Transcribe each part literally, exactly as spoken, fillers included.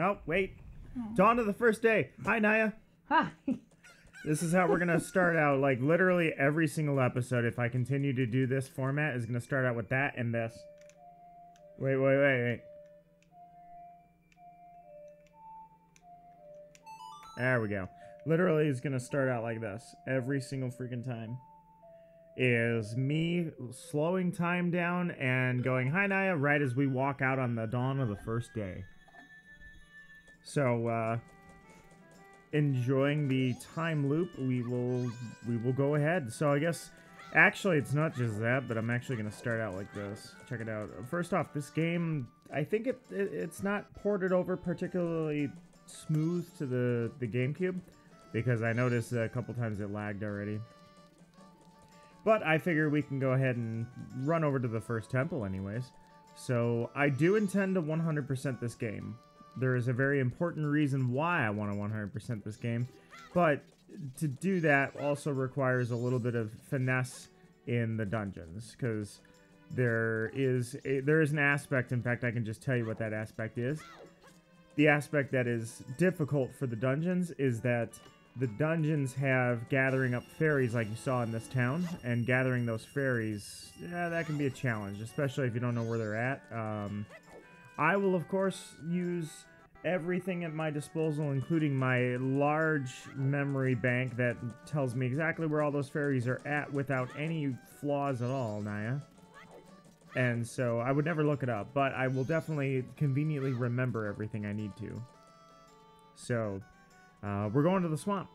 No, wait. Oh. Dawn of the first day. Hi, Naya. Hi. This is how we're going to start out. Like, literally every single episode, if I continue to do this format, is going to start out with that and this. Wait, wait, wait, wait. There we go. Literally is going to start out like this every single freaking time. Is me slowing time down and going, hi, Naya, right as we walk out on the dawn of the first day. So, uh, enjoying the time loop, we will, we will go ahead. So I guess, actually, it's not just that, but I'm actually going to start out like this. Check it out. First off, this game, I think it, it it's not ported over particularly smooth to the, the GameCube, because I noticed a couple times it lagged already. But I figure we can go ahead and run over to the first temple anyways. So I do intend to one hundred percent this game. There is a very important reason why I want to one hundred percent this game. But to do that also requires a little bit of finesse in the dungeons. Because there is a, there is an aspect, in fact I can just tell you what that aspect is. The aspect that is difficult for the dungeons is that the dungeons have gathering up fairies like you saw in this town, and gathering those fairies, yeah, that can be a challenge, especially if you don't know where they're at. Um, I will, of course, use everything at my disposal, including my large memory bank that tells me exactly where all those fairies are at without any flaws at all, Naya. And so I would never look it up, but I will definitely conveniently remember everything I need to. So... Uh, we're going to the swamp.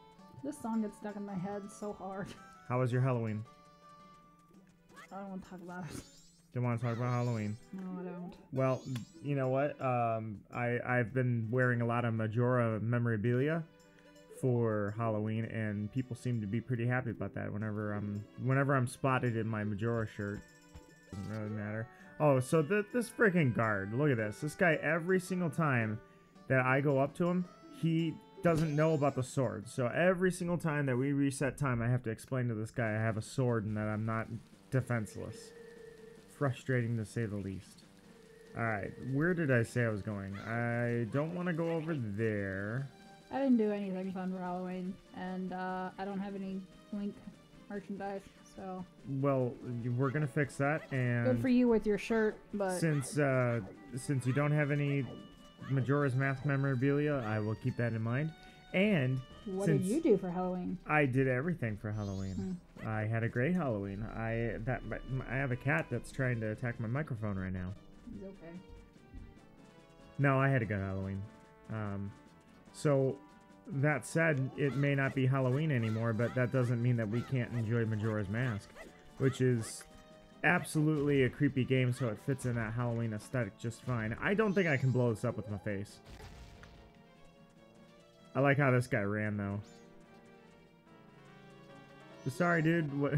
This song gets stuck in my head so hard. How was your Halloween? I don't want to talk about it. Don't want to talk about Halloween? No, I don't. Well, you know what? Um, I, I've been wearing a lot of Majora memorabilia for Halloween, and people seem to be pretty happy about that whenever I'm, whenever I'm spotted in my Majora shirt. Doesn't really matter. Oh, so the, this freaking guard. Look at this. This guy, every single time that I go up to him, he... doesn't know about the sword. So every single time that we reset time, I have to explain to this guy I have a sword and that I'm not defenseless. Frustrating to say the least. Alright, where did I say I was going? I don't want to go over there. I didn't do anything fun for Halloween, and uh, I don't have any Link merchandise, so... Well, we're gonna fix that, and... Good for you with your shirt, but... Since, uh, since you don't have any... Majora's Mask memorabilia, I will keep that in mind. And what did you do for Halloween? I did everything for Halloween. Hmm. I had a great Halloween. I that I have a cat that's trying to attack my microphone right now. He's okay. No, I had a good Halloween. Um, so that said, it may not be Halloween anymore, but that doesn't mean that we can't enjoy Majora's Mask, which is. Absolutely a creepy game, so it fits in that Halloween aesthetic just fine. I don't think I can blow this up with my face. I like how this guy ran, though. Sorry, dude. What?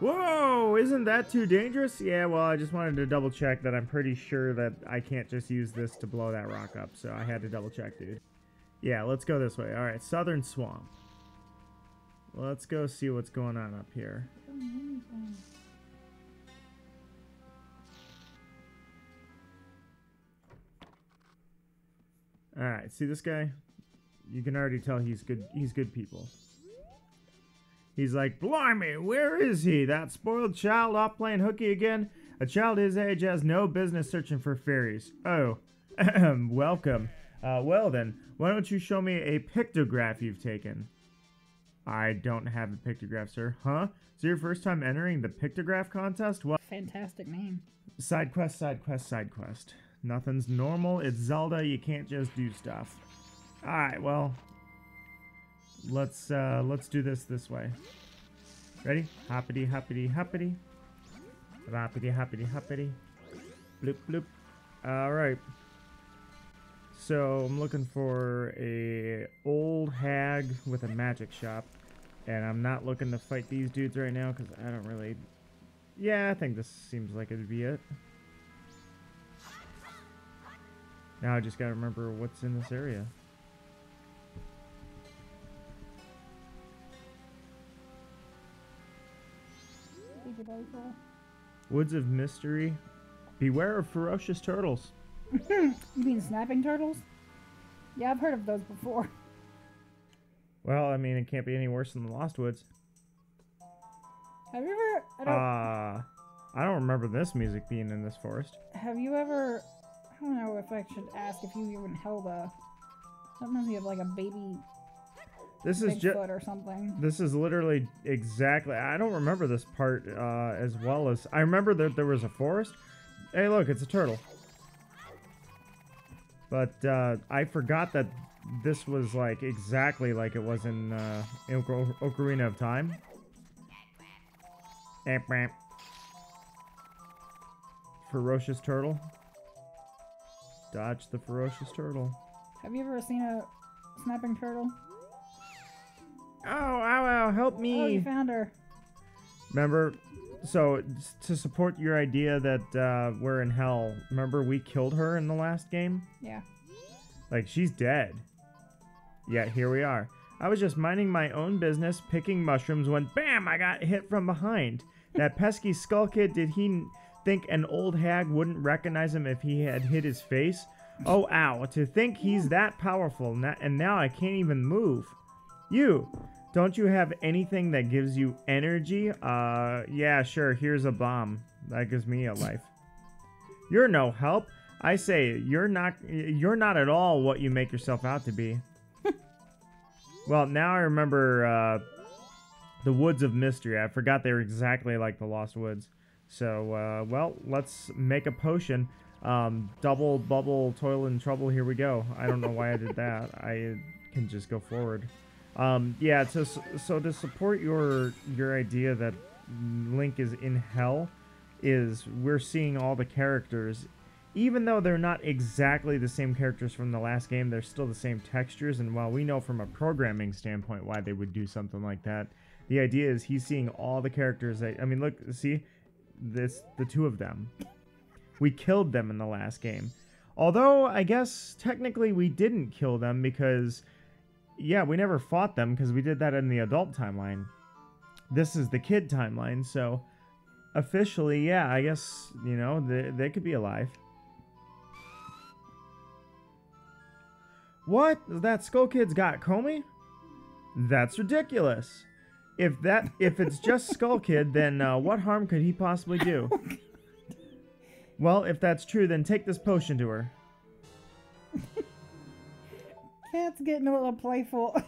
Whoa! Isn't that too dangerous? Yeah, well, I just wanted to double check that I'm pretty sure that I can't just use this to blow that rock up, so I had to double check, dude. Yeah, let's go this way. Alright, Southern Swamp. Let's go see what's going on up here. All right, see this guy? You can already tell he's good. He's good people. He's like, blimey, where is he? That spoiled child off playing hooky again? A child his age has no business searching for fairies. Oh, welcome. Uh, well then, why don't you show me a pictograph you've taken? I don't have a pictograph, sir. Huh? Is it your first time entering the pictograph contest? Well, fantastic name. Side quest, side quest, side quest. Nothing's normal. It's Zelda. You can't just do stuff. All right. Well, let's uh, let's do this this way. Ready? Hoppity, hoppity, hoppity, hoppity, hoppity, hoppity. Bloop, bloop. All right. So I'm looking for a old hag with a magic shop, and I'm not looking to fight these dudes right now because I don't really. Yeah, I think this seems like it'd be it. Now I just gotta remember what's in this area. Woods of Mystery. Beware of ferocious turtles. You mean snapping turtles? Yeah, I've heard of those before. Well, I mean, it can't be any worse than the Lost Woods. Have you ever... I don't, uh, I don't remember this music being in this forest. Have you ever... I don't know if I should ask if you even held a... Sometimes you have, like, a baby... This is just or something. This is literally exactly. I don't remember this part uh, as well as I remember that there was a forest. Hey, look, it's a turtle. But uh, I forgot that this was like exactly like it was in uh, Ocarina of Time. Ferocious turtle. Dodge the ferocious turtle. Have you ever seen a snapping turtle? Oh, ow, ow, help me. Oh, you found her. Remember, so to support your idea that uh, we're in hell, remember we killed her in the last game? Yeah. Like, she's dead. Yet here we are. I was just minding my own business, picking mushrooms, when bam, I got hit from behind. That pesky Skull Kid, did he think an old hag wouldn't recognize him if he had hit his face? Oh, ow, to think he's that powerful, and now I can't even move. You! Don't you have anything that gives you energy? Uh, yeah, sure. Here's a bomb. That gives me a life. You're no help. I say, you're not, you're not at all what you make yourself out to be. Well, now I remember uh, the Woods of Mystery. I forgot they were exactly like the Lost Woods. So, uh, well, let's make a potion. Um, double, bubble, toil, and trouble. Here we go. I don't know why I did that. I can just go forward. Um, yeah, so, so to support your your idea that Link is in hell is we're seeing all the characters. Even though they're not exactly the same characters from the last game, they're still the same textures. And while we know from a programming standpoint why they would do something like that, the idea is he's seeing all the characters. That, I mean, look, see, this the two of them. We killed them in the last game. Although, I guess, technically we didn't kill them because... Yeah, we never fought them because we did that in the adult timeline. This is the kid timeline, so officially, yeah, I guess, you know, they, they could be alive. What? That Skull Kid's got Komi? That's ridiculous. If that, if it's just Skull Kid, then uh, what harm could he possibly do? Well, if that's true, then take this potion to her. Cat's getting a little playful.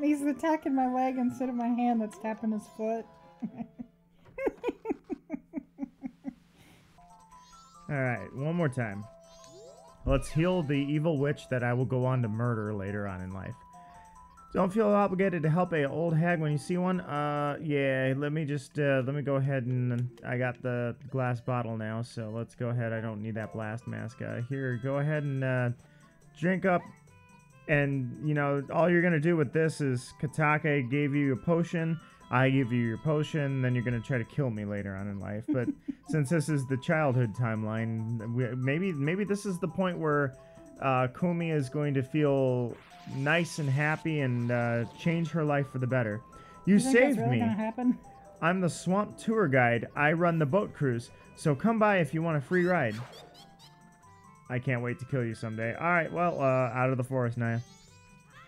He's attacking my leg instead of my hand that's tapping his foot. Alright, one more time. Let's heal the evil witch that I will go on to murder later on in life. Don't feel obligated to help a old hag when you see one. Uh, yeah, let me just, uh, let me go ahead and I got the glass bottle now, so let's go ahead. I don't need that blast mask. Uh, here, go ahead and, uh, drink up. And, you know, all you're going to do with this is Katake gave you a potion, I give you your potion, then you're going to try to kill me later on in life. But since this is the childhood timeline, we, maybe maybe this is the point where uh, Komi is going to feel nice and happy and uh, change her life for the better. You, you saved really me. Gonna happen? I'm the swamp tour guide. I run the boat cruise. So come by if you want a free ride. I can't wait to kill you someday. All right, well, uh, out of the forest, Naya.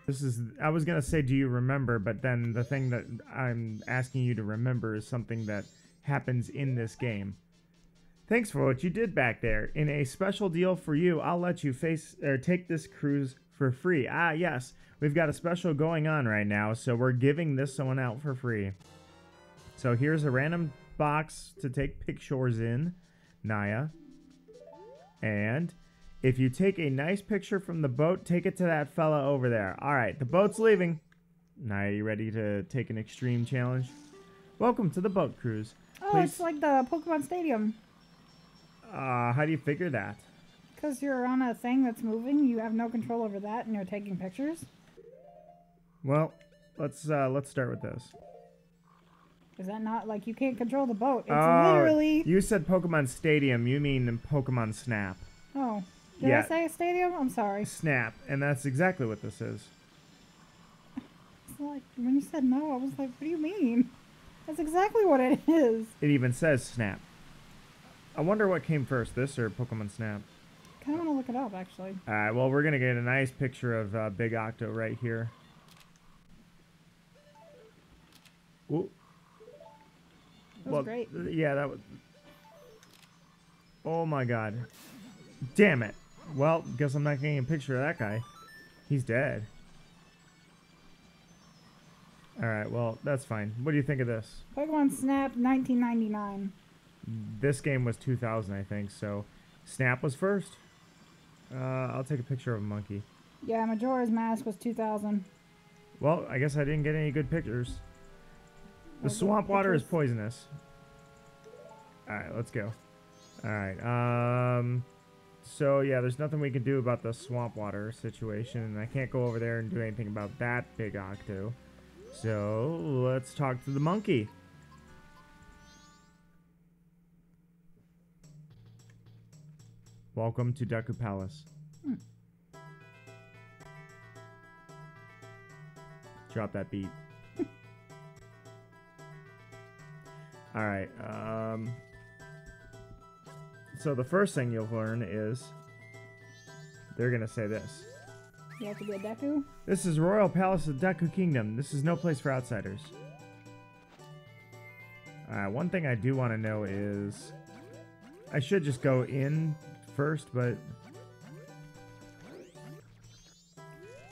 This is, I was going to say, do you remember? But then the thing that I'm asking you to remember is something that happens in this game. Thanks for what you did back there. In a special deal for you, I'll let you face or take this cruise for free. Ah, yes, we've got a special going on right now, so we're giving this one out for free. So here's a random box to take pictures in, Naya. And... if you take a nice picture from the boat, take it to that fella over there. All right, the boat's leaving. Naya, you ready to take an extreme challenge? Welcome to the boat cruise. Oh, please. It's like the Pokemon Stadium. Uh, how do you figure that? Because you're on a thing that's moving. You have no control over that, and you're taking pictures. Well, let's uh, let's start with this. Is that not like you can't control the boat? It's oh, literally. You said Pokemon Stadium. You mean Pokemon Snap? Oh. Did yeah. I say stadium? I'm sorry. Snap, and that's exactly what this is. It's like, when you said no, I was like, what do you mean? That's exactly what it is. It even says Snap. I wonder what came first, this or Pokemon Snap? kind of want to look it up, actually. All right, well, we're going to get a nice picture of uh, Big Octo right here. Ooh. That was well, great. Yeah, that was... Oh, my God. Damn it. Well, guess I'm not getting a picture of that guy. He's dead. All right, well, that's fine. What do you think of this? Pokemon Snap, nineteen ninety-nine. This game was two thousand, I think, so... Snap was first. Uh, I'll take a picture of a monkey. Yeah, Majora's Mask was two thousand. Well, I guess I didn't get any good pictures. The swamp water is poisonous. Alright, let's go. Alright, um... So, yeah, there's nothing we can do about the swamp water situation, and I can't go over there and do anything about that, Big Octo. So, let's talk to the monkey. Welcome to Deku Palace. Hmm. Drop that beat. Alright, um... So the first thing you'll learn is... They're gonna say this. You have to be a Deku? This is Royal Palace of Deku Kingdom. This is no place for outsiders. Alright, one thing I do want to know is... I should just go in... first, but...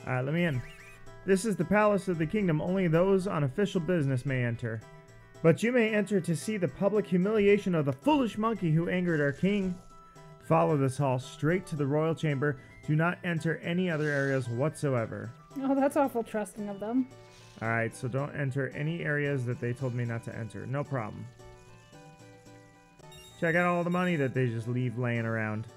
Alright, let me in. This is the palace of the kingdom. Only those on official business may enter. But you may enter to see the public humiliation of the foolish monkey who angered our king. Follow this hall straight to the royal chamber. Do not enter any other areas whatsoever. Oh, that's awful trusting of them. Alright, so don't enter any areas that they told me not to enter. No problem. Check out all the money that they just leave laying around.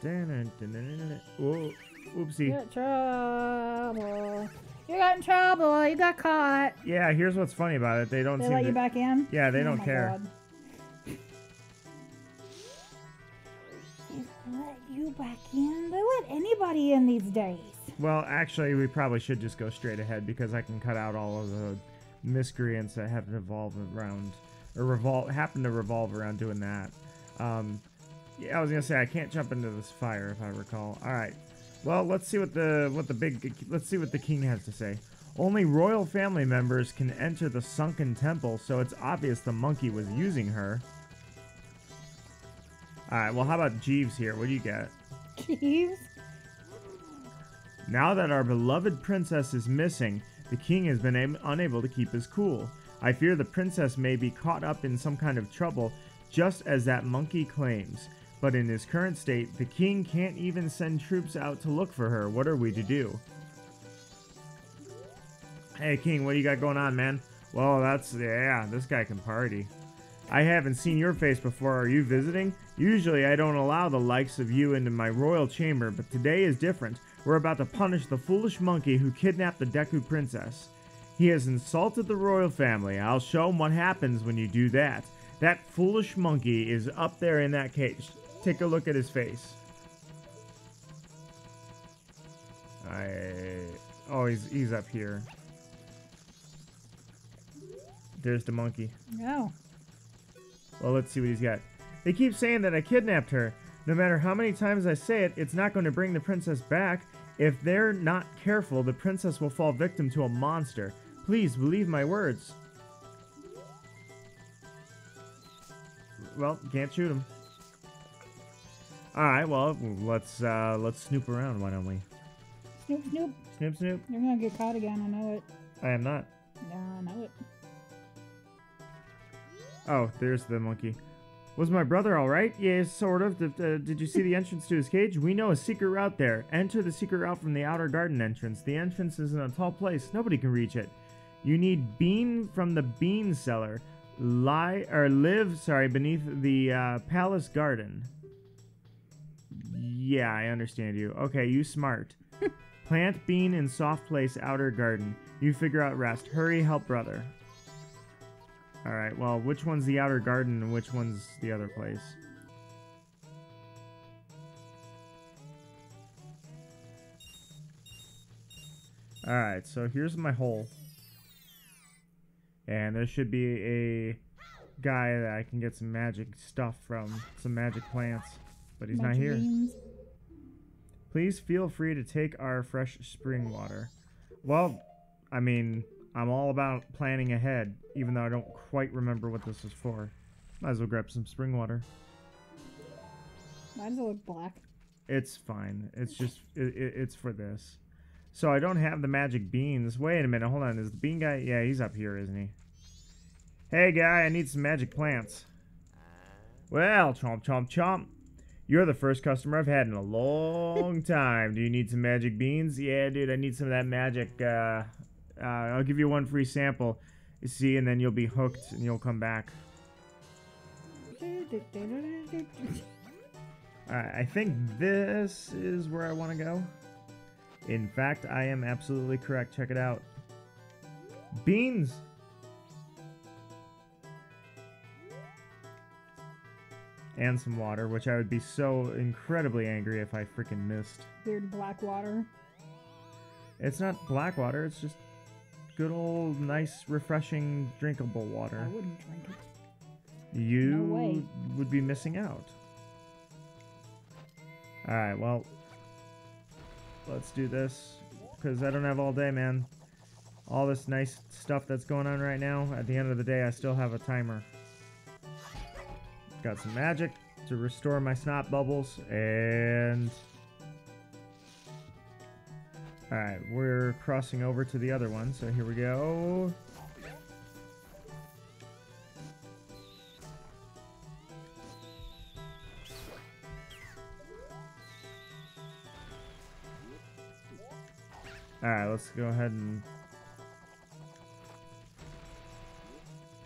Whoa. Oopsie. You got trouble. You got in trouble. You got caught. Yeah, here's what's funny about it. They don't they seem let to... you back in? Yeah, they oh don't care. God. They let you back in? They let anybody in these days. Well, actually, we probably should just go straight ahead because I can cut out all of the miscreants that have evolved around... Or revolve, happen to revolve around doing that. Um, yeah, I was gonna say I can't jump into this fire if I recall. All right, well let's see what the what the big let's see what the king has to say. Only royal family members can enter the sunken temple, so it's obvious the monkey was using her. All right, well how about Jeeves here? What do you get? Jeeves. Now that our beloved princess is missing, the king has been unable to keep his cool. I fear the princess may be caught up in some kind of trouble, just as that monkey claims. But in his current state, the king can't even send troops out to look for her. What are we to do? Hey, king, what do you got going on, man? Well, that's... yeah, this guy can party. I haven't seen your face before. Are you visiting? Usually, I don't allow the likes of you into my royal chamber, but today is different. We're about to punish the foolish monkey who kidnapped the Deku Princess. He has insulted the royal family. I'll show him what happens when you do that. That foolish monkey is up there in that cage. Take a look at his face. I... Oh, he's, he's up here. There's the monkey. No. Well, let's see what he's got. They keep saying that I kidnapped her. No matter how many times I say it, it's not going to bring the princess back. If they're not careful, the princess will fall victim to a monster. Please, believe my words. Well, can't shoot him. Alright, well, let's uh, let's snoop around, why don't we? Snoop, snoop. Snoop, snoop. You're gonna get caught again, I know it. I am not. No, I know it. Oh, there's the monkey. Was my brother alright? Yeah, sort of. Did, uh, did you see the entrance to his cage? We know a secret route there. Enter the secret route from the outer garden entrance. The entrance is in a tall place. Nobody can reach it. You need bean from the bean cellar. Lie, or live, sorry, beneath the uh, palace garden. Yeah, I understand you. Okay, you smart. Plant bean in soft place, outer garden. You figure out rest. Hurry, help brother. Alright, well, which one's the outer garden and which one's the other place? Alright, so here's my hole. And there should be a guy that I can get some magic stuff from. Some magic plants. but he's My not dreams. here. Please feel free to take our fresh spring water. Well, I mean, I'm all about planning ahead, even though I don't quite remember what this is for. Might as well grab some spring water. Might as well look black. It's fine. It's just, it, it, it's for this. So I don't have the magic beans. Wait a minute, hold on. Is the bean guy? Yeah, he's up here, isn't he? Hey, guy, I need some magic plants. Well, chomp, chomp, chomp. You're the first customer I've had in a long time. Do you need some magic beans? Yeah, dude, I need some of that magic. Uh, uh, I'll give you one free sample. You see, and then you'll be hooked and you'll come back. Alright, I think this is where I want to go. In fact, I am absolutely correct. Check it out. Beans! And some water, which I would be so incredibly angry if I freaking missed. Weird black water. It's not black water, it's just good old, nice, refreshing, drinkable water. I wouldn't drink it. You no way. would be missing out. Alright, well, let's do this, because I don't have all day, man. All this nice stuff that's going on right now, at the end of the day, I still have a timer. Got some magic to restore my snot bubbles, and... Alright, we're crossing over to the other one, so here we go. Alright, let's go ahead and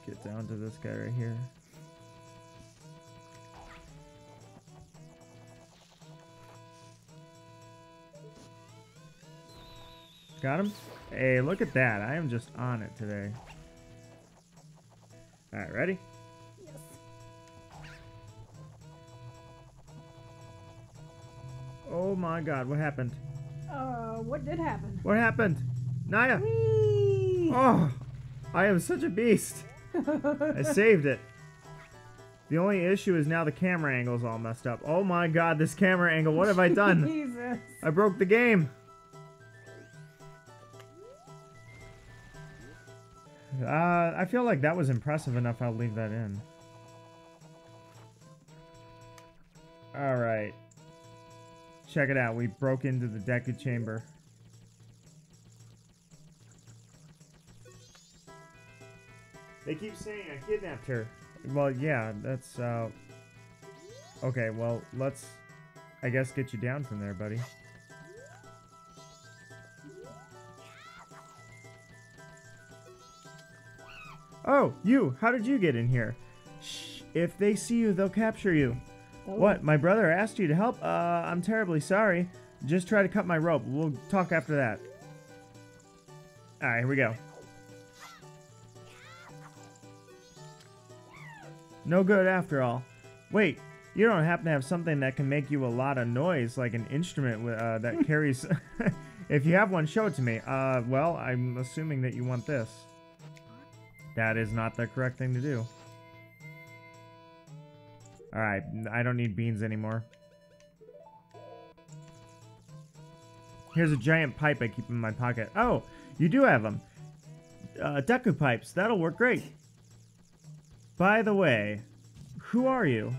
get down to this guy right here. Got him? Hey, look at that. I am just on it today. Alright, ready? Yes. Oh my god, what happened? Uh, what did happen? What happened? Naya! Whee! Oh! I am such a beast! I saved it. The only issue is now the camera angle is all messed up. Oh my god, this camera angle. What have I done? Jesus. I broke the game. Uh, I feel like that was impressive enough, I'll leave that in. Alright. Check it out, we broke into the Deku chamber. They keep saying I kidnapped her. Well, yeah, that's, uh... Okay, well, let's, I guess, get you down from there, buddy. Oh, you! How did you get in here? Shh! If they see you, they'll capture you. Oh. What? My brother asked you to help? Uh, I'm terribly sorry. Just try to cut my rope. We'll talk after that. Alright, here we go. No good after all. Wait, you don't happen to have something that can make you a lot of noise, like an instrument uh, that carries... If you have one, show it to me. Uh, well, I'm assuming that you want this. That is not the correct thing to do. Alright, I don't need beans anymore. Here's a giant pipe I keep in my pocket. Oh, you do have them. Uh, Deku pipes, that'll work great. By the way, who are you?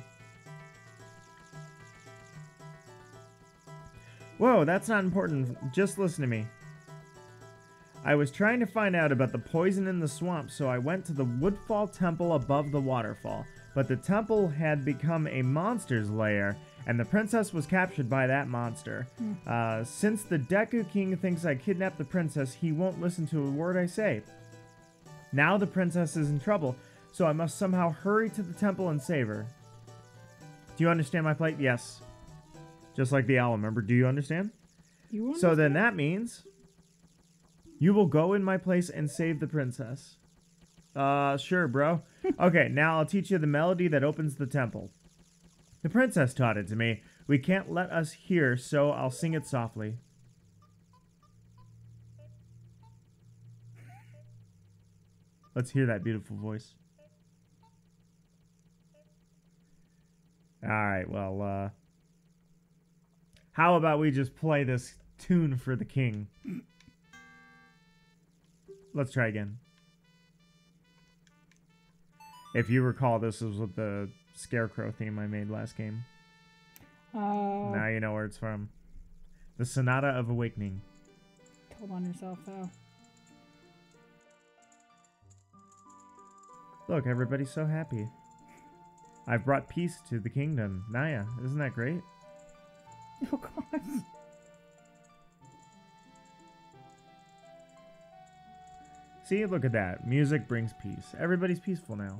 Whoa, that's not important. Just listen to me. I was trying to find out about the poison in the swamp, so I went to the Woodfall Temple above the waterfall. But the temple had become a monster's lair, and the princess was captured by that monster. Mm. Uh, since the Deku King thinks I kidnapped the princess, he won't listen to a word I say. Now the princess is in trouble, so I must somehow hurry to the temple and save her. Do you understand my plight? Yes. Just like the owl, remember? Do you understand? You understand? So then that means... You will go in my place and save the princess. Uh, sure, bro. Okay, now I'll teach you the melody that opens the temple. The princess taught it to me. We can't let us hear, so I'll sing it softly. Let's hear that beautiful voice. Alright, well, uh, How about we just play this tune for the king? Let's try again. If you recall, this is with the Scarecrow theme I made last game. Oh. Now you know where it's from. The Sonata of Awakening. Told on yourself, though. Look, everybody's so happy. I've brought peace to the kingdom. Naya, isn't that great? Oh, God. See, look at that. Music brings peace. Everybody's peaceful now.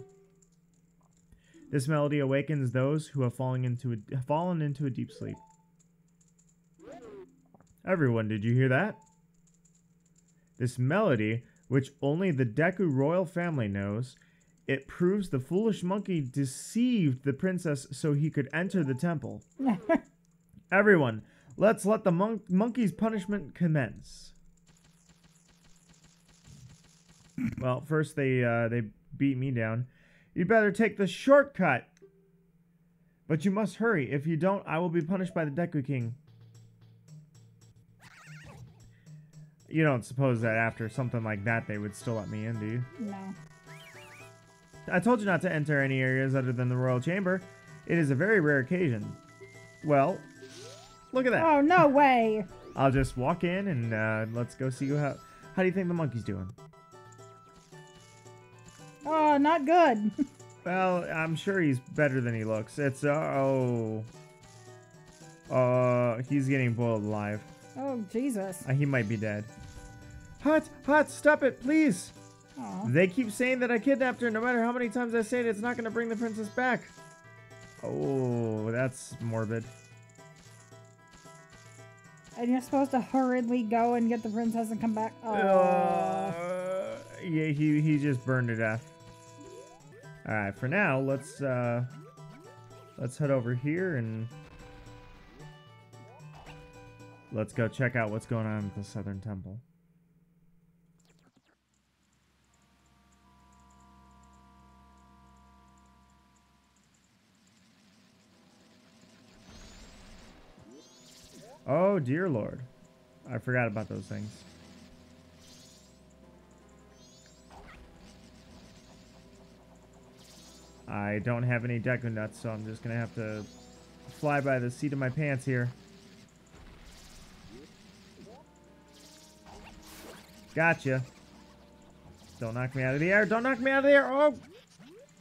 This melody awakens those who have fallen into a, fallen into a deep sleep. Everyone, did you hear that? This melody, which only the Deku royal family knows, it proves the foolish monkey deceived the princess so he could enter the temple. Everyone, let's let the mon monkey's punishment commence. Well, first they uh, they beat me down. You better take the shortcut. But you must hurry. If you don't, I will be punished by the Deku King. You don't suppose that after something like that they would still let me in, do you? No. I told you not to enter any areas other than the royal chamber. It is a very rare occasion. Well, look at that. Oh, no way. I'll just walk in and uh, let's go see how... How do you think the monkey's doing? Oh, not good. Well, I'm sure he's better than he looks. It's, uh, oh. Uh, he's getting boiled alive. Oh, Jesus. Uh, he might be dead. Hot, hot, stop it, please. Aww. They keep saying that I kidnapped her. No matter how many times I say it, it's not going to bring the princess back. Oh, that's morbid. And you're supposed to hurriedly go and get the princess and come back. Oh. Uh, yeah, he, he just burned to death. All right, for now, let's uh, let's head over here and let's go check out what's going on at the Southern Temple. Oh, dear Lord. I forgot about those things. I don't have any Deku nuts, so I'm just going to have to fly by the seat of my pants here. Gotcha. Don't knock me out of the air. Don't knock me out of the air. Oh,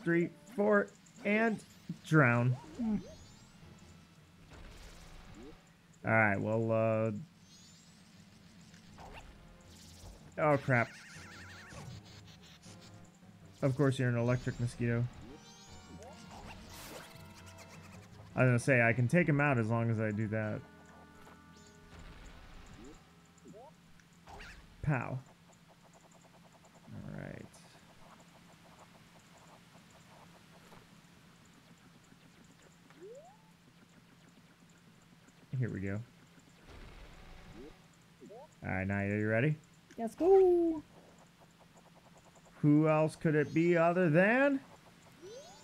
three, four, and drown. Mm. All right, well, uh... oh, crap. Of course you're an electric mosquito. I was gonna say, I can take him out as long as I do that. Pow. All right. Here we go. Alright, now are you ready? Let's go! Who else could it be other than?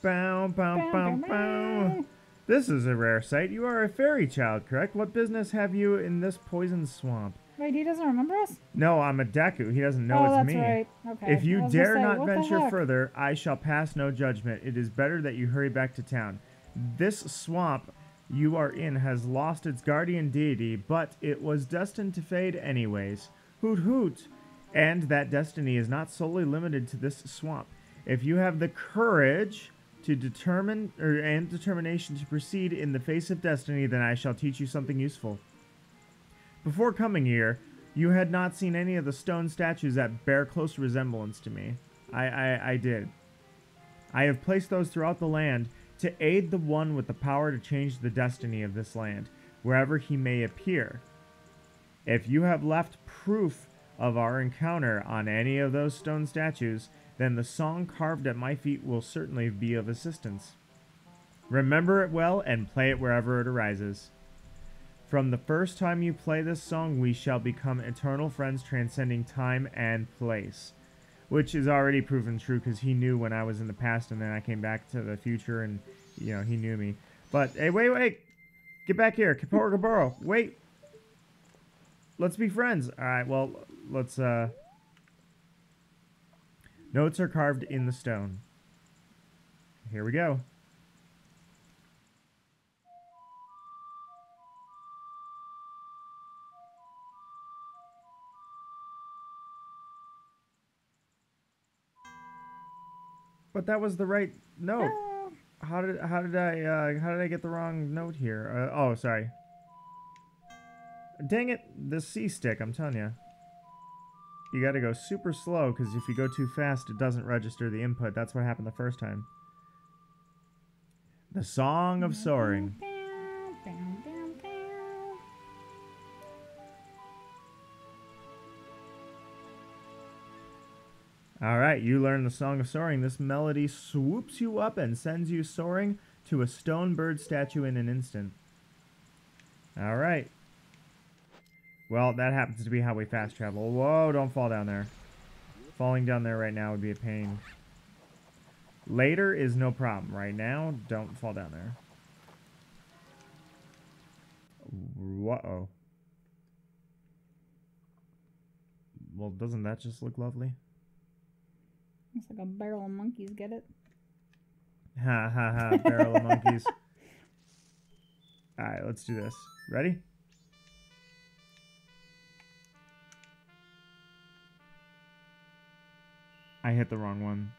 Bow, bow, bow, bow, bow. Bow. This is a rare sight. You are a fairy child, correct? What business have you in this poison swamp? Wait, he doesn't remember us? No, I'm a Deku. He doesn't know oh, it's that's me. Right. Okay. If you dare say, not venture further, I shall pass no judgment. It is better that you hurry back to town. This swamp you are in has lost its guardian deity, but it was destined to fade anyways. Hoot hoot! And that destiny is not solely limited to this swamp. If you have the courage to determine or and determination to proceed in the face of destiny, then I shall teach you something useful. Before coming here, you had not seen any of the stone statues that bear close resemblance to me. I, I, I did. I have placed those throughout the land to aid the one with the power to change the destiny of this land, wherever he may appear. If you have left proof of our encounter on any of those stone statues, then the song carved at my feet will certainly be of assistance. Remember it well and play it wherever it arises. From the first time you play this song, we shall become eternal friends transcending time and place. Which is already proven true because he knew when I was in the past and then I came back to the future and, you know, he knew me. But, hey, wait, wait! Get back here, Kaepora Gaebora. Wait. Let's be friends. All right, well, let's, uh... notes are carved in the stone. Here we go. But that was the right note. No. How did how did I uh, how did I get the wrong note here? Uh, oh, sorry. Dang it, the C stick. I'm telling you. You got to go super slow, because if you go too fast, it doesn't register the input. That's what happened the first time. The Song of Soaring. All right, you learn the Song of Soaring. This melody swoops you up and sends you soaring to a stone bird statue in an instant. All right. Well, that happens to be how we fast travel. Whoa, don't fall down there. Falling down there right now would be a pain. Later is no problem. Right now, don't fall down there. Whoa. Well, doesn't that just look lovely? Looks like a barrel of monkeys, get it? Ha ha ha, barrel of monkeys. All right, let's do this. Ready? I hit the wrong one.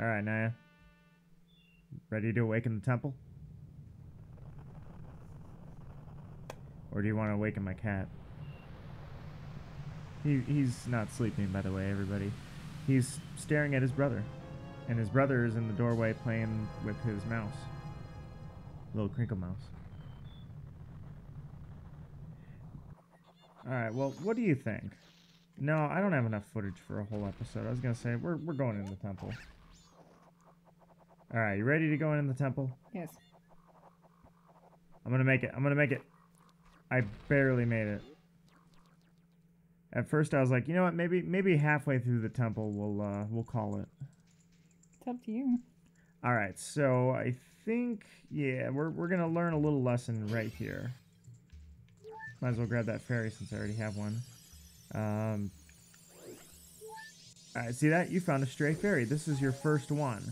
All right, Naya. Ready to awaken the temple? Or do you want to awaken my cat? He, he's not sleeping, by the way, everybody. He's staring at his brother. And his brother is in the doorway playing with his mouse. Little crinkle mouse. All right, well, what do you think? No, I don't have enough footage for a whole episode. I was going to say, we're, we're going into the temple. All right, you ready to go in the temple? Yes. I'm going to make it. I'm going to make it. I barely made it. At first, I was like, you know what? Maybe maybe halfway through the temple, we'll, uh, we'll call it. It's up to you. All right, so I think, yeah, we're, we're going to learn a little lesson right here. Might as well grab that fairy since I already have one. Um, Alright, see that? You found a stray fairy. This is your first one.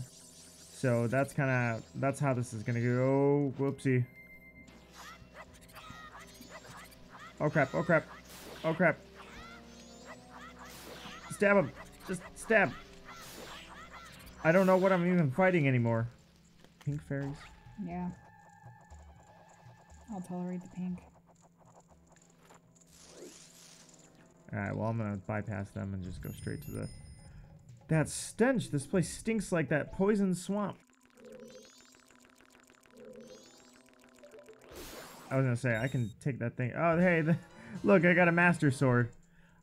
So that's kind of... that's how this is going to go. Oh, whoopsie. Oh, crap. Oh, crap. Oh, crap. Stab him. Just stab. I don't know what I'm even fighting anymore. Pink fairies? Yeah. I'll tolerate the pink. Alright, well, I'm gonna bypass them and just go straight to the... That stench! This place stinks like that poison swamp! I was gonna say, I can take that thing... Oh, hey! The... Look, I got a Master Sword!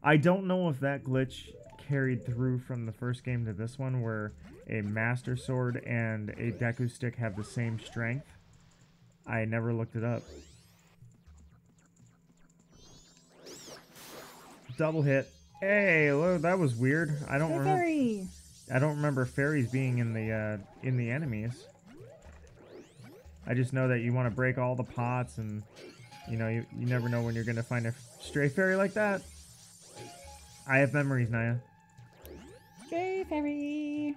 I don't know if that glitch carried through from the first game to this one, where a Master Sword and a Deku Stick have the same strength. I never looked it up. Double hit. Hey, look, that was weird. I don't remember. I don't remember fairies being in the uh, in the enemies. I just know that you want to break all the pots, and you know you, you never know when you're gonna find a stray fairy like that. I have memories, Naya. Stray fairy.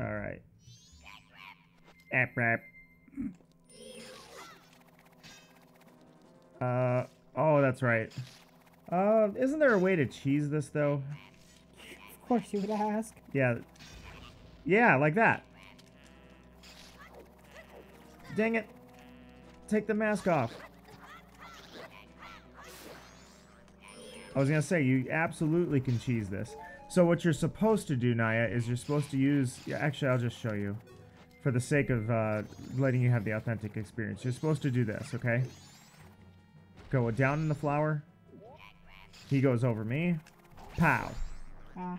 All right. App rap. Uh, oh, that's right. Uh, isn't there a way to cheese this, though? Of course you would ask. Yeah. Yeah, like that. Dang it. Take the mask off. I was gonna say, you absolutely can cheese this. So what you're supposed to do, Naya, is you're supposed to use... Yeah, actually, I'll just show you. For the sake of, uh, letting you have the authentic experience. You're supposed to do this, okay? Go down in the flower. He goes over me. Pow. Uh.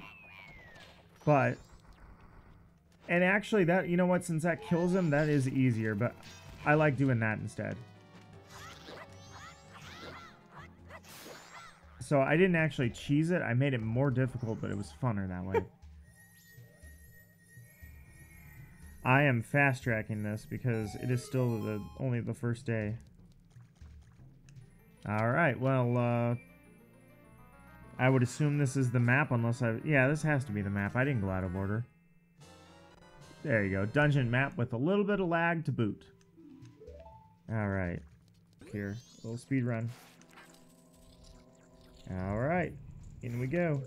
But. And actually that, you know what, since that kills him, that is easier. But I like doing that instead. so I didn't actually cheese it. I made it more difficult, but it was funner that way. I am fast-tracking this because it is still the only the first day. Alright, well, uh... I would assume this is the map unless I... Yeah, this has to be the map. I didn't go out of order. There you go. Dungeon map with a little bit of lag to boot. Alright. Here. A little speed run. Alright. In we go.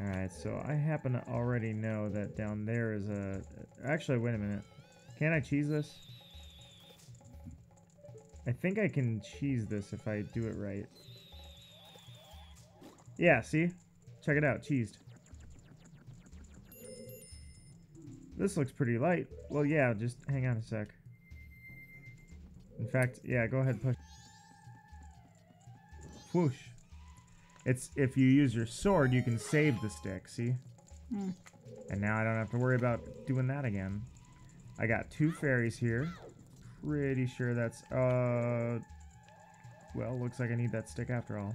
Alright, so I happen to already know that down there is a... Actually, wait a minute. Can I cheese this? I think I can cheese this if I do it right. Yeah, see? Check it out. Cheesed. This looks pretty light. Well, yeah, just hang on a sec. In fact, yeah, go ahead and push. Whoosh. It's, if you use your sword, you can save the stick, see? Mm. And now I don't have to worry about doing that again. I got two fairies here. Pretty sure that's, uh... well, looks like I need that stick after all.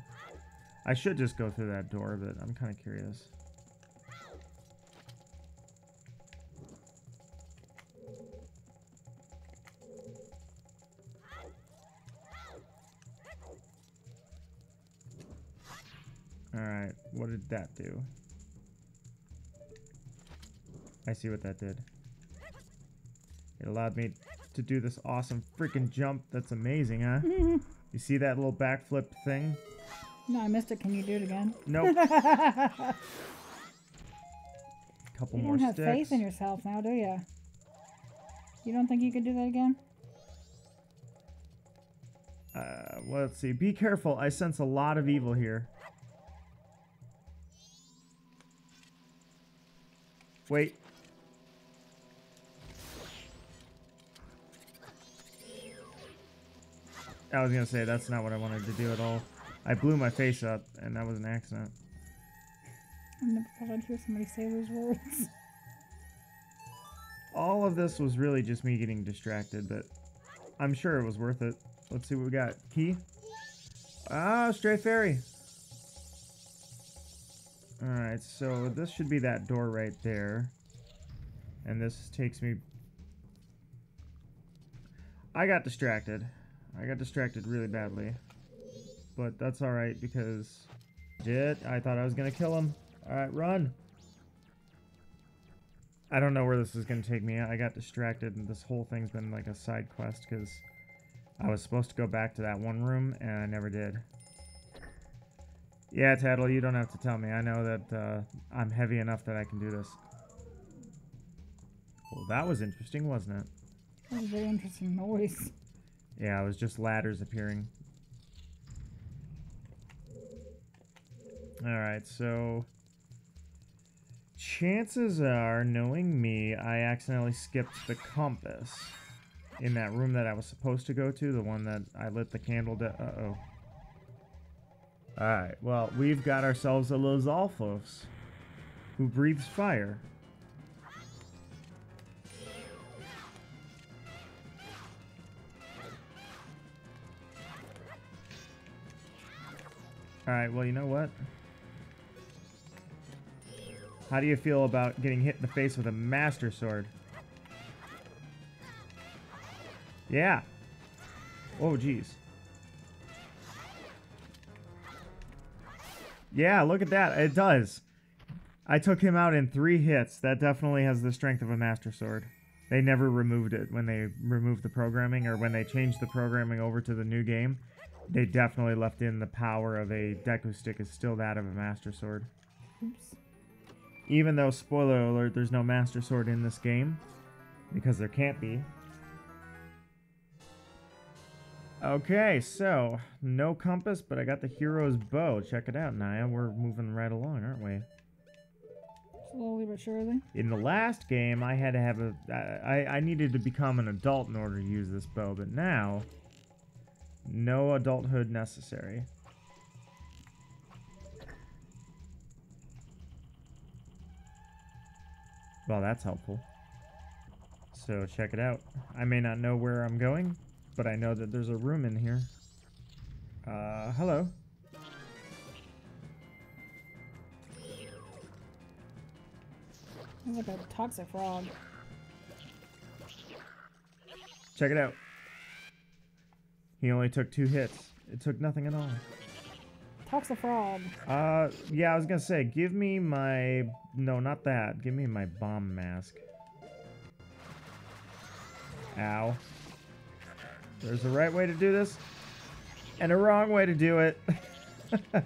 I should just go through that door, but I'm kind of curious. Alright, what did that do? I see what that did. It allowed me to do this awesome freaking jump. That's amazing, huh? Mm-hmm. You see that little backflip thing? No, I missed it. Can you do it again? Nope. Couple you more sticks. You don't have faith in yourself now, do you? You don't think you could do that again? Uh, well, let's see. Be careful. I sense a lot of evil here. Wait. I was going to say, that's not what I wanted to do at all. I blew my face up, and that was an accident. I've never thought I'd hear somebody say those words. All of this was really just me getting distracted, but I'm sure it was worth it. Let's see what we got. Key? Ah, Stray Fairy! Alright, so this should be that door right there. And this takes me... I got distracted. I got distracted really badly, but that's all right because shit, I thought I was gonna kill him. All right, run. I don't know where this is gonna take me. I got distracted, and this whole thing's been like a side quest because I was supposed to go back to that one room, and I never did. Yeah, Tatl, you don't have to tell me. I know that uh, I'm heavy enough that I can do this. Well, that was interesting, wasn't it? That was a very interesting noise. Yeah, it was just ladders appearing. Alright, so... chances are, knowing me, I accidentally skipped the compass in that room that I was supposed to go to, the one that I lit the candle to... Uh-oh. Alright, well, we've got ourselves a Lizalfos, who breathes fire. Alright, well, you know what? How do you feel about getting hit in the face with a Master Sword? Yeah! Oh, geez. Yeah, look at that. It does. I took him out in three hits. That definitely has the strength of a Master Sword. They never removed it when they removed the programming, or when they changed the programming over to the new game. They definitely left in the power of a Deku stick is still that of a Master Sword. Oops. Even though, spoiler alert, there's no Master Sword in this game. Because there can't be. Okay, so, no compass, but I got the hero's bow. Check it out, Naya. We're moving right along, aren't we? Slowly but surely. In the last game, I had to have a... I, I needed to become an adult in order to use this bow, but now... no adulthood necessary. Well, that's helpful. So check it out. I may not know where I'm going, but I know that there's a room in here. Uh, hello. What about Toxafrog? Check it out. He only took two hits. It took nothing at all. Toxafrog. Uh, yeah, I was gonna say, give me my... No, not that. Give me my bomb mask. Ow. There's a right way to do this, and a wrong way to do it. I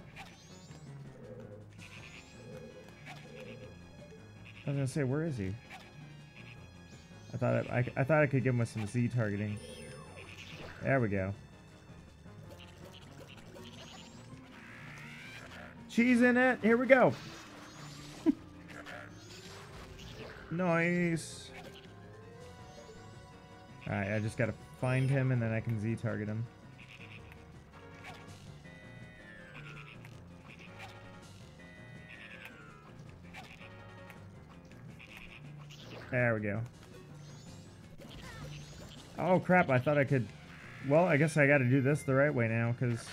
was gonna say, where is he? I thought I, I, I thought I could give him with some Z targeting. There we go. Cheese in it. Here we go. Nice. All right, I just gotta find him and then I can Z target him. There we go. Oh crap, I thought I could... Well, I guess I gotta do this the right way now, because...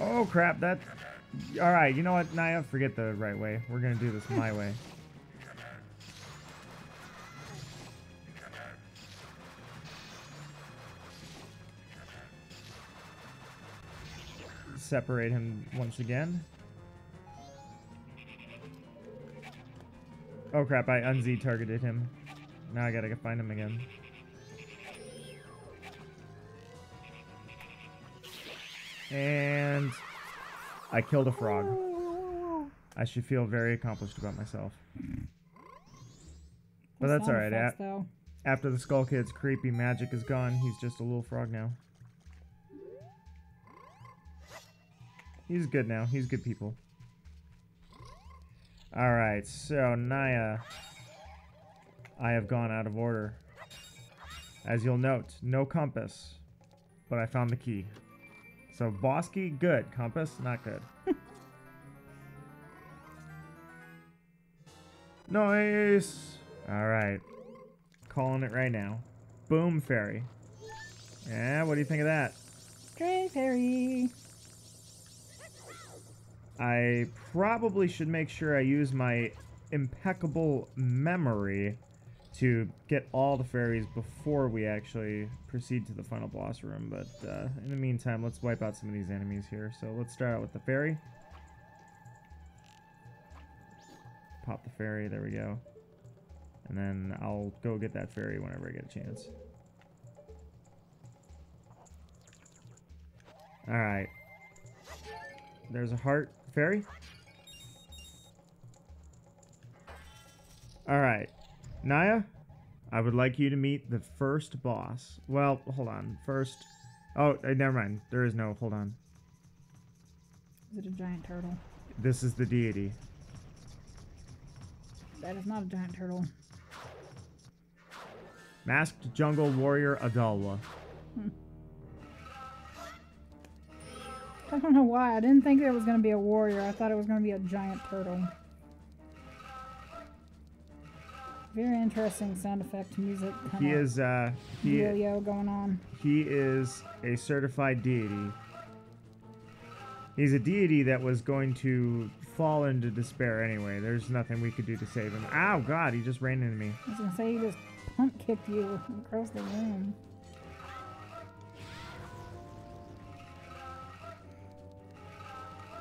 Oh crap, that... Alright, you know what, Naya, forget the right way. We're gonna do this my way. Separate him once again. Oh crap, I un-Z targeted him. Now I gotta go find him again. And I killed a frog. I should feel very accomplished about myself. But that's alright. A- after the Skull Kid's creepy magic is gone, he's just a little frog now. He's good now. He's good people. Alright, so Naya, I have gone out of order. As you'll note, no compass, but I found the key. So boss key, good. Compass, not good. Nice! Alright. Calling it right now. Boom fairy. Yeah, what do you think of that? Stray fairy! I probably should make sure I use my impeccable memory to get all the fairies before we actually proceed to the final boss room, but uh, in the meantime, let's wipe out some of these enemies here. So let's start out with the fairy. Pop the fairy, there we go. And then I'll go get that fairy whenever I get a chance. Alright. There's a heart fairy. Alright, Naya, I would like you to meet the first boss. Well, hold on, first... Oh, never mind, there is no... Hold on. Is it a giant turtle? This is the deity. That is not a giant turtle. Masked jungle warrior Odolwa. Hmm. I don't know why. I didn't think there was going to be a warrior. I thought it was going to be a giant turtle. Very interesting sound effect music. He is, uh, he, yo-yo going on. He is a certified deity. He's a deity that was going to fall into despair anyway. There's nothing we could do to save him. Ow, God, he just ran into me. I was going to say, he just pump kicked you across the room.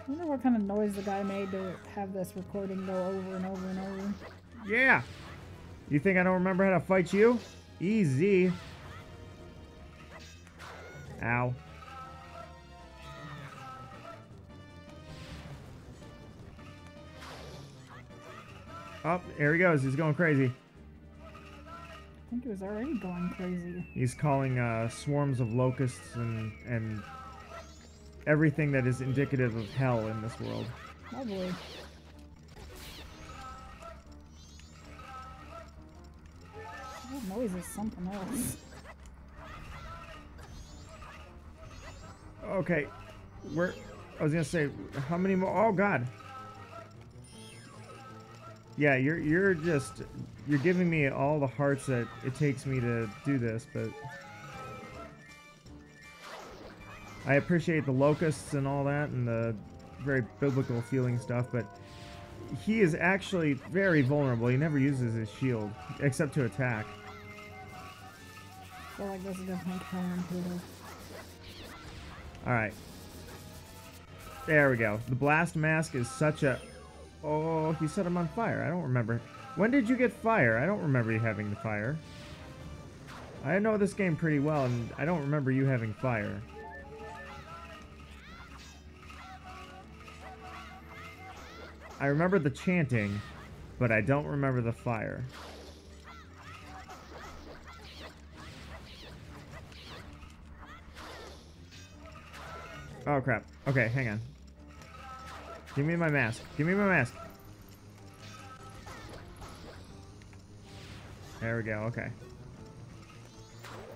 I wonder what kind of noise the guy made to have this recording go over and over and over. Yeah! You think I don't remember how to fight you? Easy. Ow. Oh, here he goes. He's going crazy. I think he was already going crazy. He's calling uh, swarms of locusts and... and everything that is indicative of hell in this world. Oh boy. That noise is something else. Okay. We're... I was gonna say, how many more? Oh god. Yeah, you're you're just you're giving me all the hearts that it takes me to do this, but I appreciate the locusts and all that and the very biblical feeling stuff, but he is actually very vulnerable. He never uses his shield except to attack. I feel like this is definitely coming through. All right, there we go. The blast mask is such a... Oh, he set him on fire. I don't remember. When did you get fire? I don't remember you having the fire. I know this game pretty well, and I don't remember you having fire. I remember the chanting, but I don't remember the fire. Oh, crap. Okay, hang on. Give me my mask. Give me my mask. There we go. Okay.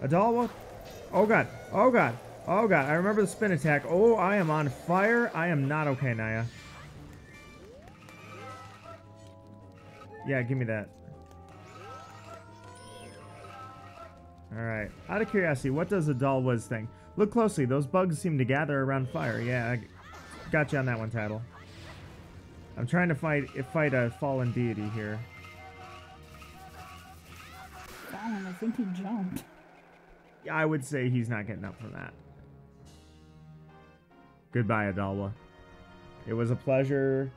Odolwa. Oh, God. Oh, God. Oh, God. I remember the spin attack. Oh, I am on fire. I am not okay, Naya. Yeah, give me that. Alright. Out of curiosity, what does Odolwa's thing? Look closely. Those bugs seem to gather around fire. Yeah, I got you on that one, Tatl. I'm trying to fight fight a fallen deity here. Damn, I think he jumped. Yeah, I would say he's not getting up from that. Goodbye, Odolwa. It was a pleasure,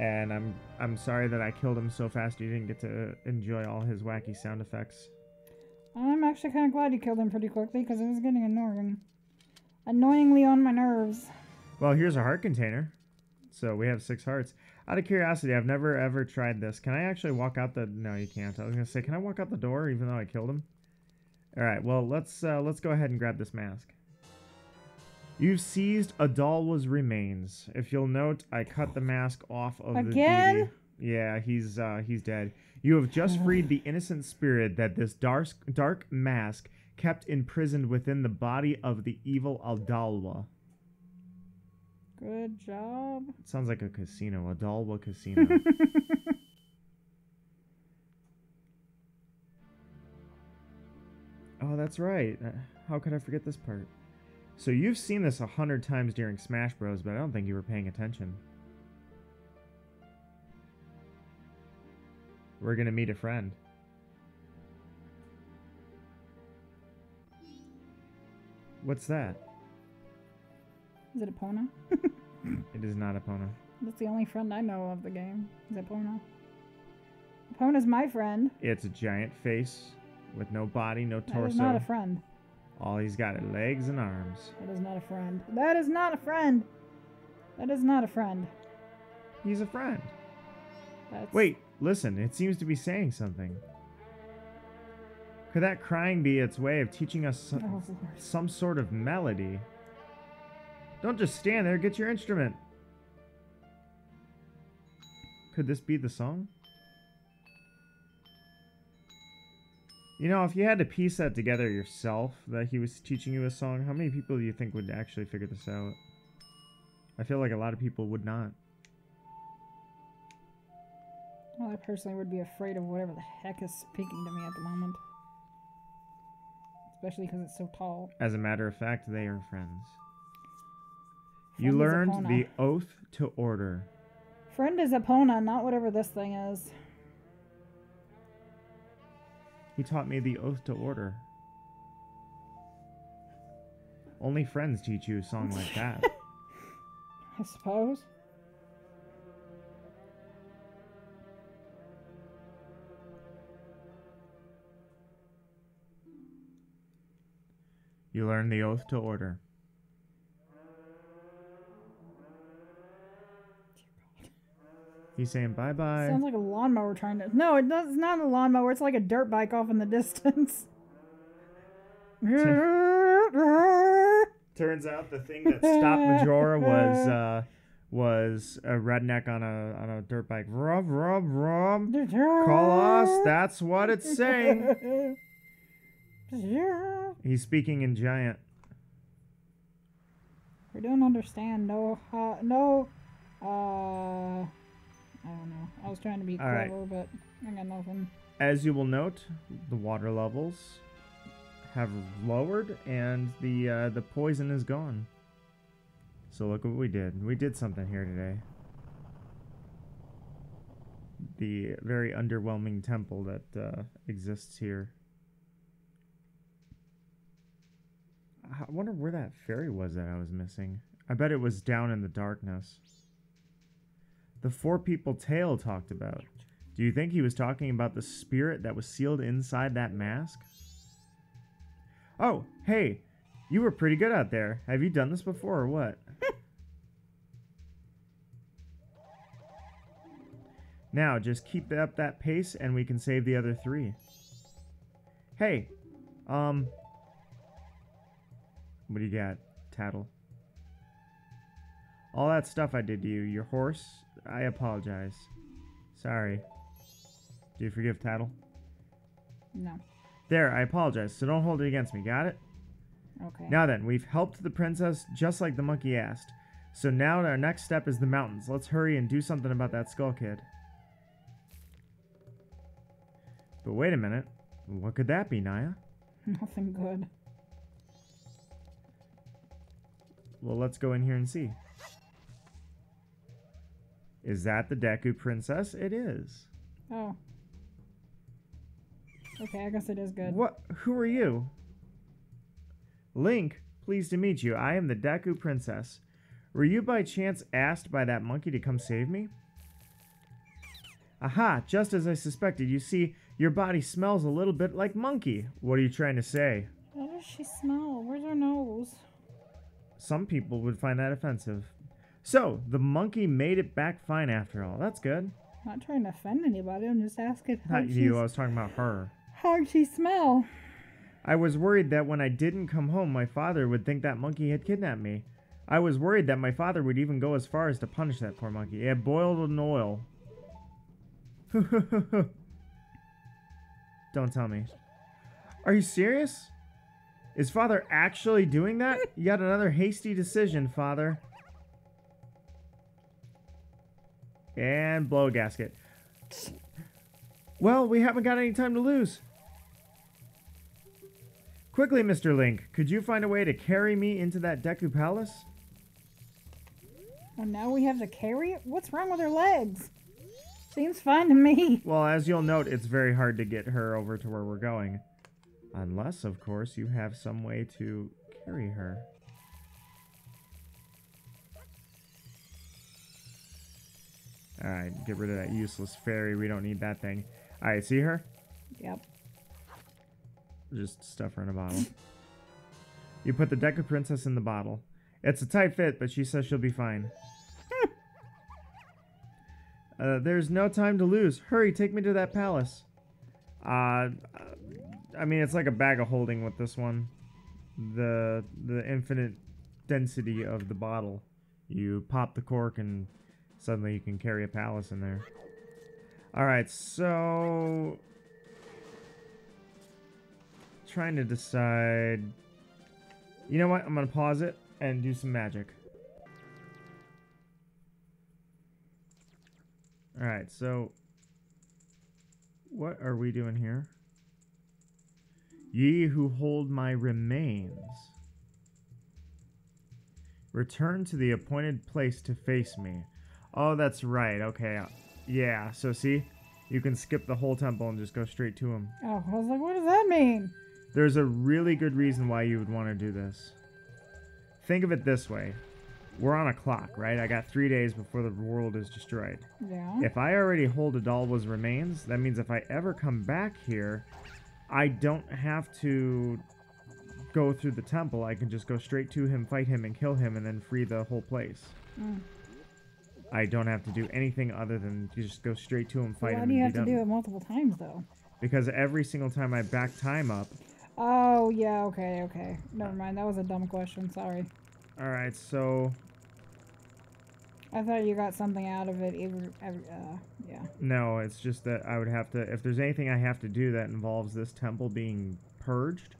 and I'm I'm sorry that I killed him so fast you didn't get to enjoy all his wacky sound effects. I'm actually kind of glad you killed him pretty quickly, because it was getting annoying. Annoyingly on my nerves. Well, here's a heart container. So we have six hearts. Out of curiosity, I've never ever tried this. Can I actually walk out the... No, you can't. I was going to say, can I walk out the door even though I killed him? Alright, well, let's uh, let's go ahead and grab this mask. You've seized Odolwa's remains. If you'll note, I cut the mask off of Again? the Again? Yeah, he's uh, he's dead. You have just freed the innocent spirit that this dark, dark mask kept imprisoned within the body of the evil Odolwa. Good job. It sounds like a casino, Odolwa Casino. Oh, that's right. How could I forget this part? So you've seen this a hundred times during Smash Bros, but I don't think you were paying attention. We're gonna meet a friend. What's that? Is it Epona? It is not Epona. That's the only friend I know of the game. Is Epona? Epona's my friend. It's a giant face with no body, no torso. That is not a friend. All he's got are legs and arms. That is not a friend. That is not a friend. That is not a friend. He's a friend. That's... Wait. Listen, it seems to be saying something. Could that crying be its way of teaching us some, oh, some sort of melody? Don't just stand there, get your instrument. Could this be the song? You know, if you had to piece that together yourself, that he was teaching you a song, how many people do you think would actually figure this out? I feel like a lot of people would not. Well, I personally would be afraid of whatever the heck is speaking to me at the moment. Especially because it's so tall. As a matter of fact, they are friends. Friend you learned Epona. The Oath to Order. Friend is Epona, not whatever this thing is. He taught me the Oath to Order. Only friends teach you a song like that. I suppose. You learn the Oath to Order. He's saying bye-bye. Sounds like a lawnmower trying to... No, it does, it's not a lawnmower. It's like a dirt bike off in the distance. Turns out the thing that stopped Majora was uh, was a redneck on a on a dirt bike. Rub, rub, rub. Call us. That's what it's saying. He's speaking in giant. We don't understand. No, uh, no, uh, I don't know. I was trying to be clever, right. but I got nothing. As you will note, the water levels have lowered, and the uh, the poison is gone. So look what we did. We did something here today. The very underwhelming temple that uh, exists here. I wonder where that fairy was that I was missing. I bet it was down in the darkness. The four people Tail talked about. Do you think he was talking about the spirit that was sealed inside that mask? Oh, hey, you were pretty good out there. Have you done this before or what? Now, just keep up that pace and we can save the other three. Hey, um... what do you got, Tatl? All that stuff I did to you, your horse, I apologize. Sorry. Do you forgive Tatl? No. There, I apologize, so don't hold it against me, got it? Okay. Now then, we've helped the princess just like the monkey asked. So now our next step is the mountains. Let's hurry and do something about that Skull Kid. But wait a minute. What could that be, Naya? Nothing good. Well, let's go in here and see. Is that the Deku Princess? It is. Oh. Okay, I guess it is good. What? Who are you? Link, pleased to meet you. I am the Deku Princess. Were you by chance asked by that monkey to come save me? Aha, just as I suspected. You see, your body smells a little bit like monkey. What are you trying to say? How does she smell? Where's her nose? Some people would find that offensive. So, the monkey made it back fine after all. That's good. I'm not trying to offend anybody. I'm just asking how Not you. I was talking about her. How'd she smell? I was worried that when I didn't come home, my father would think that monkey had kidnapped me. I was worried that my father would even go as far as to punish that poor monkey. It boiled in oil. Don't tell me. Are you serious? Is father actually doing that? Yet another hasty decision, father. And blow a gasket. Well, we haven't got any time to lose. Quickly, Mister Link, could you find a way to carry me into that Deku Palace? And now we have to carry it? What's wrong with her legs? Seems fine to me. Well, as you'll note, it's very hard to get her over to where we're going. Unless, of course, you have some way to carry her. Alright, get rid of that useless fairy. We don't need that thing. Alright, see her? Yep. Just stuff her in a bottle. You put the Deku Princess in the bottle. It's a tight fit, but she says she'll be fine. uh, there's no time to lose. Hurry, take me to that palace. Uh... I mean, it's like a bag of holding with this one. The the infinite density of the bottle. You pop the cork and suddenly you can carry a palace in there. Alright, so... trying to decide... You know what? I'm going to pause it and do some magic. Alright, so... what are we doing here? Ye who hold my remains, return to the appointed place to face me. Oh, that's right. Okay. Yeah. So see, you can skip the whole temple and just go straight to him. Oh, I was like, what does that mean? There's a really good reason why you would want to do this. Think of it this way. We're on a clock, right? I got three days before the world is destroyed. Yeah. If I already hold Odolwa's remains, that means if I ever come back here... I don't have to go through the temple. I can just go straight to him, fight him, and kill him, and then free the whole place. Mm. I don't have to do anything other than just go straight to him, fight him, and be done. Why do you have to do it multiple times, though? Because every single time I back time up... Oh, yeah, okay, okay. Never mind, that was a dumb question, sorry. Alright, so... I thought you got something out of it, even, uh, yeah. No, it's just that I would have to, if there's anything I have to do that involves this temple being purged,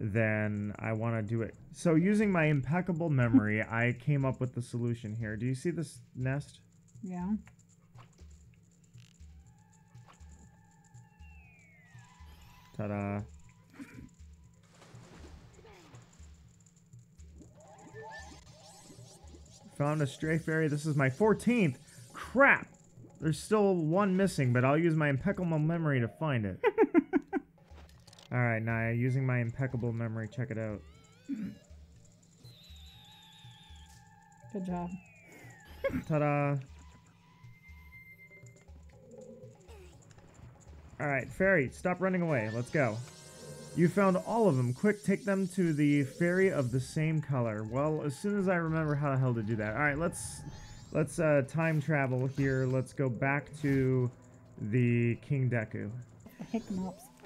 then I want to do it. So using my impeccable memory, I came up with the solution here. Do you see this nest? Yeah. Ta-da. Found a stray fairy. This is my fourteenth. Crap! There's still one missing, but I'll use my impeccable memory to find it. Alright, Naya, using my impeccable memory, check it out. Good job. Ta-da! Alright, fairy, stop running away. Let's go. You found all of them. Quick, take them to the fairy of the same color. Well, as soon as I remember how the hell to do that. Alright, let's let's uh, time travel here. Let's go back to the King Deku.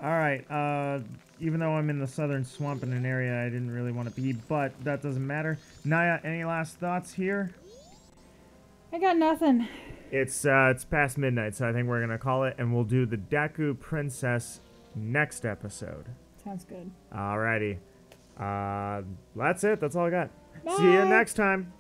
Alright, uh, even though I'm in the Southern Swamp in an area I didn't really want to be, but that doesn't matter. Naya, any last thoughts here? I got nothing. It's, uh, it's past midnight, so I think we're going to call it, and we'll do the Deku Princess next episode. Sounds good. Alrighty. Uh, that's it. That's all I got. Bye. See you next time.